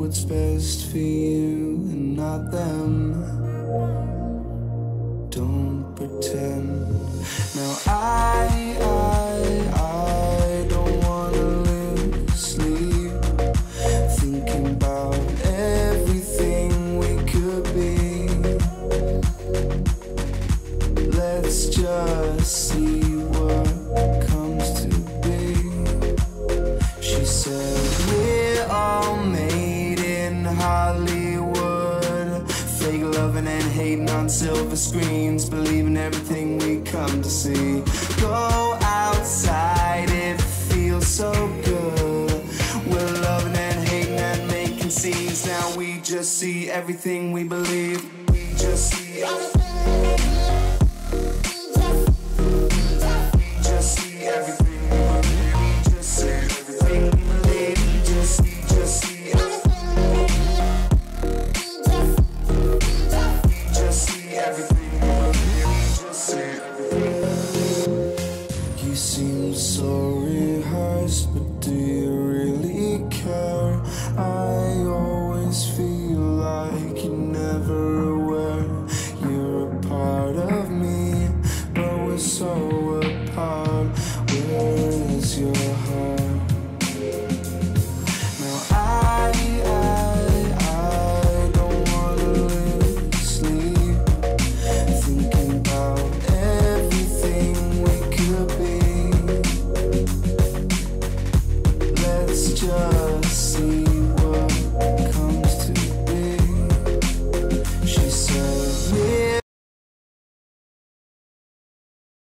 what's best for you and not them. Don't pretend. Now I don't wanna lose sleep, thinking about everything we could be. Let's just see what comes to be. She said we're all made in Hollywood, fake loving and hating on silver screens, believing everything we come to see. Go outside, it feels so good. We're loving and hating and making scenes. Now we just see everything we believe. We just see everything we believe.